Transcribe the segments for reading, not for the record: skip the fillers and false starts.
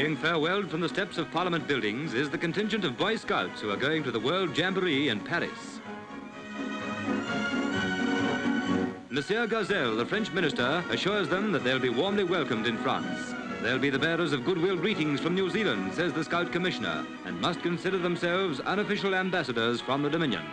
Being farewelled from the steps of Parliament buildings is the contingent of Boy Scouts who are going to the World Jamboree in Paris. Monsieur Gazelle, the French minister, assures them that they'll be warmly welcomed in France. They'll be the bearers of goodwill greetings from New Zealand, says the Scout Commissioner, and must consider themselves unofficial ambassadors from the Dominion.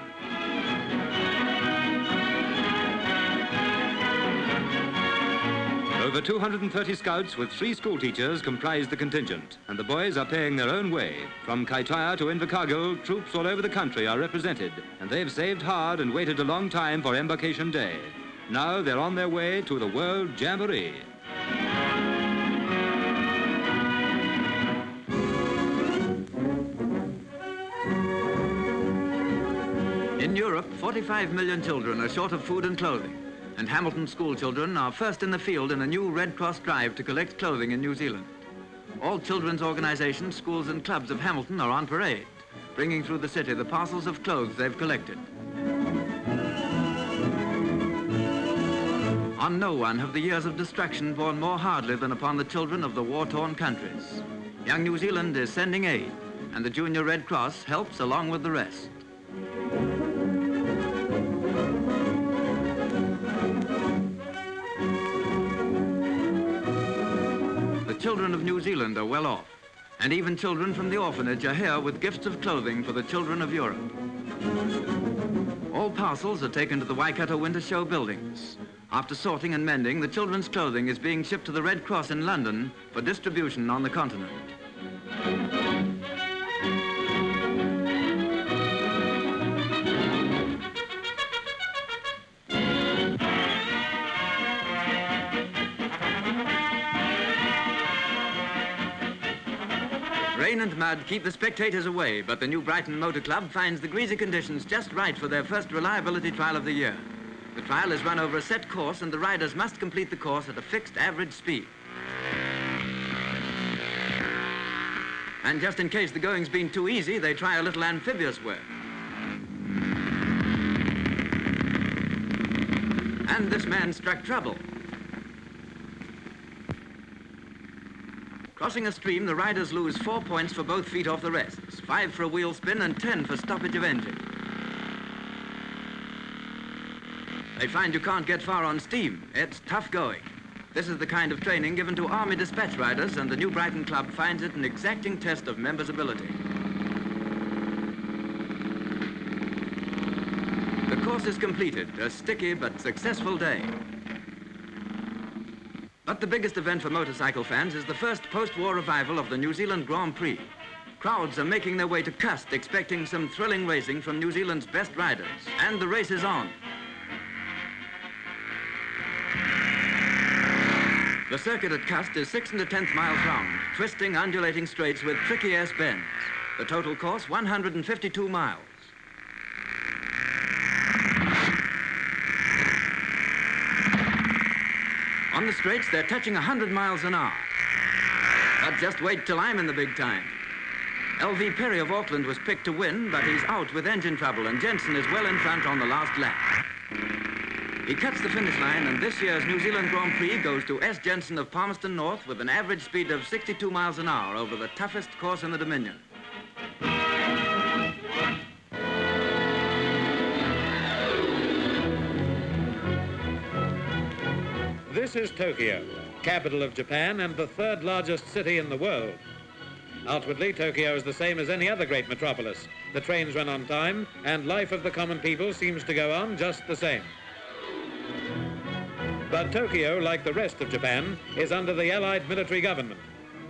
Over 230 scouts with 3 school teachers comprise the contingent, and the boys are paying their own way. From Kaitaia to Invercargill, troops all over the country are represented, and they've saved hard and waited a long time for embarkation day. Now they're on their way to the World Jamboree. In Europe, 45 million children are short of food and clothing, and Hamilton school children are first in the field in a new Red Cross drive to collect clothing in New Zealand. All children's organizations, schools and clubs of Hamilton are on parade, bringing through the city the parcels of clothes they've collected. On no one have the years of distraction borne more hardly than upon the children of the war-torn countries. Young New Zealand is sending aid, and the Junior Red Cross helps along with the rest. Children of New Zealand are well off, and even children from the orphanage are here with gifts of clothing for the children of Europe. All parcels are taken to the Waikato Winter Show buildings. After sorting and mending, the children's clothing is being shipped to the Red Cross in London for distribution on the continent. Rain and mud keep the spectators away, but the New Brighton Motor Club finds the greasy conditions just right for their first reliability trial of the year. The trial is run over a set course, and the riders must complete the course at a fixed average speed. And just in case the going's been too easy, they try a little amphibious work. And this man struck trouble. Crossing a stream, the riders lose 4 points for both feet off the rests, 5 for a wheel spin and 10 for stoppage of engine. They find you can't get far on steam. It's tough going. This is the kind of training given to Army dispatch riders, and the New Brighton Club finds it an exacting test of members' ability. The course is completed, a sticky but successful day. But the biggest event for motorcycle fans is the first post-war revival of the New Zealand Grand Prix. Crowds are making their way to Cust, expecting some thrilling racing from New Zealand's best riders. And the race is on. The circuit at Cust is 6 1/10 miles round, twisting, undulating straights with tricky S-bends. The total course, 152 miles. On the straights, they're touching 100 miles an hour. But just wait till I'm in the big time. LV Perry of Auckland was picked to win, but he's out with engine trouble, and Jensen is well in front on the last lap. He cuts the finish line, and this year's New Zealand Grand Prix goes to S. Jensen of Palmerston North with an average speed of 62 miles an hour over the toughest course in the Dominion. This is Tokyo, capital of Japan and the third largest city in the world. Outwardly, Tokyo is the same as any other great metropolis. The trains run on time, and life of the common people seems to go on just the same. But Tokyo, like the rest of Japan, is under the Allied military government.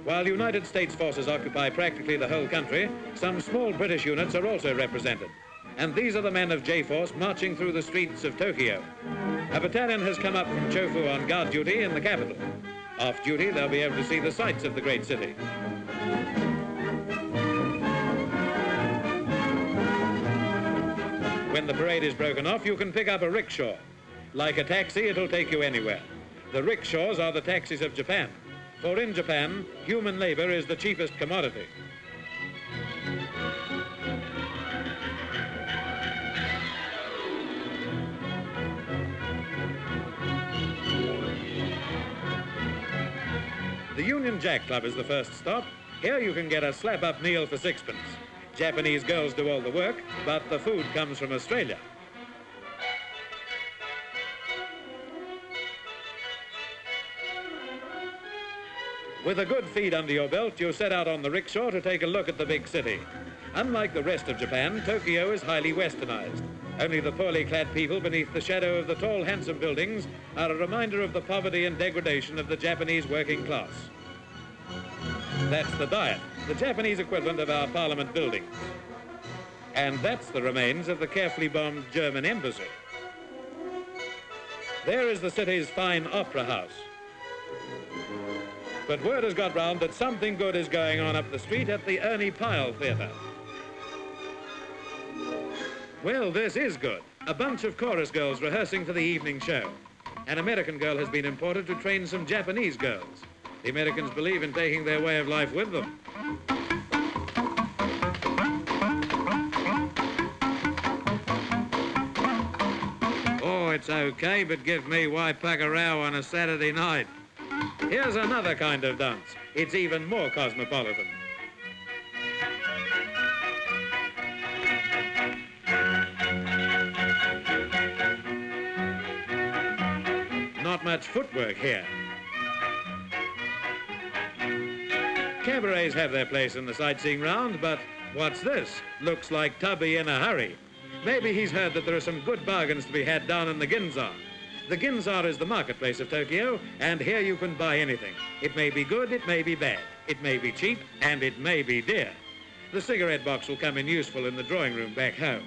While United States forces occupy practically the whole country, some small British units are also represented. And these are the men of J-Force marching through the streets of Tokyo. A battalion has come up from Chofu on guard duty in the capital. Off duty, they'll be able to see the sights of the great city. When the parade is broken off, you can pick up a rickshaw. Like a taxi, it'll take you anywhere. The rickshaws are the taxis of Japan. For in Japan, human labor is the cheapest commodity. The Union Jack Club is the first stop, Here you can get a slap-up meal for sixpence. Japanese girls do all the work, but the food comes from Australia. With a good feed under your belt, you set out on the rickshaw to take a look at the big city. Unlike the rest of Japan, Tokyo is highly westernized. Only the poorly clad people beneath the shadow of the tall, handsome buildings are a reminder of the poverty and degradation of the Japanese working class. That's the Diet, the Japanese equivalent of our parliament buildings. And that's the remains of the carefully bombed German embassy. There is the city's fine opera house. But word has got round that something good is going on up the street at the Ernie Pyle Theatre. Well, this is good. A bunch of chorus girls rehearsing for the evening show. An American girl has been imported to train some Japanese girls. The Americans believe in taking their way of life with them. Oh, it's okay, but give me Waipukurau on a Saturday night. Here's another kind of dance. It's even more cosmopolitan. Not much footwork here. Cabarets have their place in the sightseeing round, but what's this? Looks like Tubby in a hurry. Maybe he's heard that there are some good bargains to be had down in the Ginza. The Ginza is the marketplace of Tokyo, and here you can buy anything. It may be good, it may be bad. It may be cheap, and it may be dear. The cigarette box will come in useful in the drawing room back home.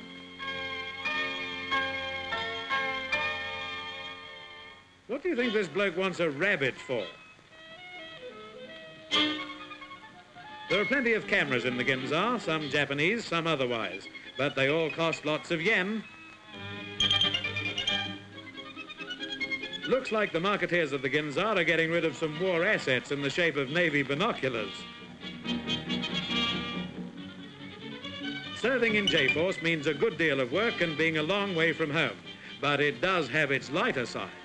What do you think this bloke wants a rabbit for? There are plenty of cameras in the Ginza, some Japanese, some otherwise, but they all cost lots of yen. Looks like the marketeers of the Ginza are getting rid of some war assets in the shape of Navy binoculars. Serving in J-Force means a good deal of work and being a long way from home, but it does have its lighter side.